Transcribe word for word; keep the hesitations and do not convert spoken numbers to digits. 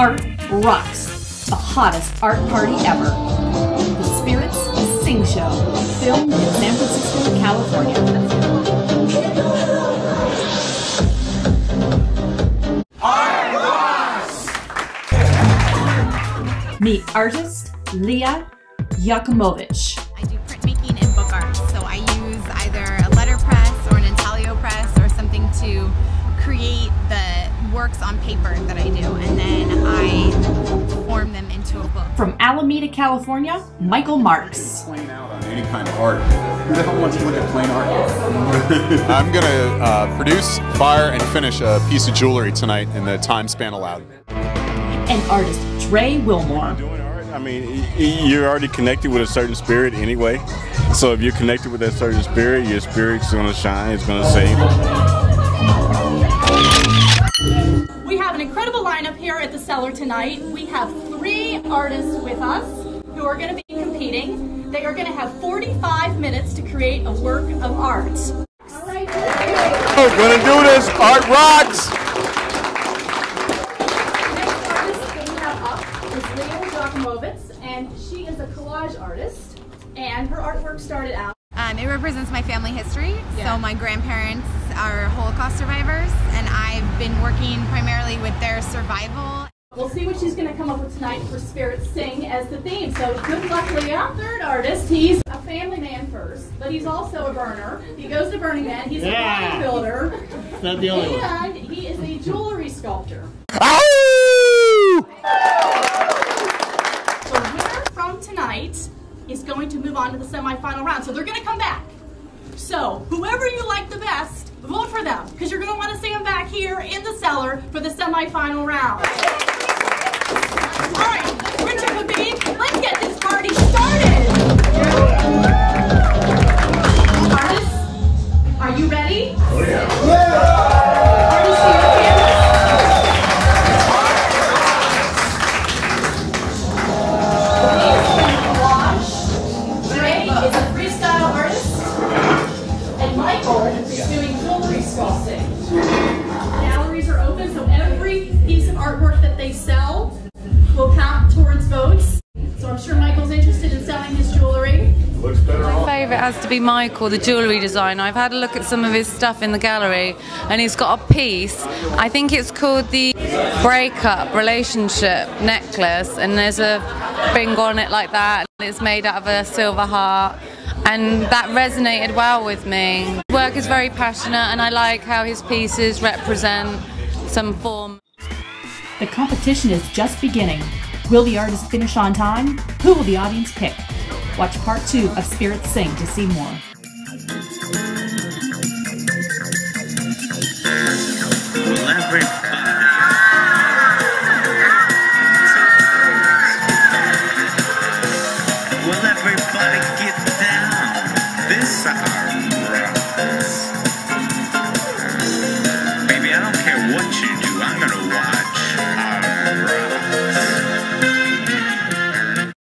Art Rocks, the hottest art party ever. The Spirits Sing Show, filmed in San Francisco, California. Art Rocks! Meet artist Leah Jachimowicz. I do printmaking and book art, so I use either a letterpress or an intaglio press or something to create the works on paper that I do, and then I form them into a book. From Alameda, California, Michael Marx. Plain out on any kind of art. Who the hell wants to look at plain art? I'm going to uh, produce, fire, and finish a piece of jewelry tonight in the time span allowed. And artist Dre Wilmore. I mean, you're already connected with a certain spirit anyway. So if you're connected with that certain spirit, your spirit's going to shine, it's going to save. We have an incredible lineup here at the Cellar tonight. We have three artists with us who are going to be competing. They are going to have forty-five minutes to create a work of art. All right. We're going to do this. Art Rocks! And she is a collage artist, and her artwork started out. Um, it represents my family history. Yeah. So my grandparents are Holocaust survivors, and I've been working primarily with their survival. We'll see what she's going to come up with tonight for Spirits Sing as the theme. So good luck, Leah. Third artist, he's a family man first, but he's also a burner. He goes to Burning Man. He's yeah. a bodybuilder. It's not the only one. And he is a jewelry sculptor. Is going to move on to the semi-final round. So they're going to come back. So whoever you like the best, vote for them, because you're going to want to see them back here in the Cellar for the semi-final round. All right, Richard Levine, let's get this party started. Artists, are you ready? Oh, yeah. Yeah. Artists, you ready? It has to be Michael, the jewellery designer. I've had a look at some of his stuff in the gallery, and he's got a piece, I think it's called the breakup relationship necklace, and there's a ring on it like that, and it's made out of a silver heart, and that resonated well with me. His work is very passionate, and I like how his pieces represent some form. The competition is just beginning. Will the artist finish on time? Who will the audience pick? Watch part two of Spirits Sing to see more. Will everybody get down? This Art Rocks. Baby, I don't care what you do, I'm gonna watch.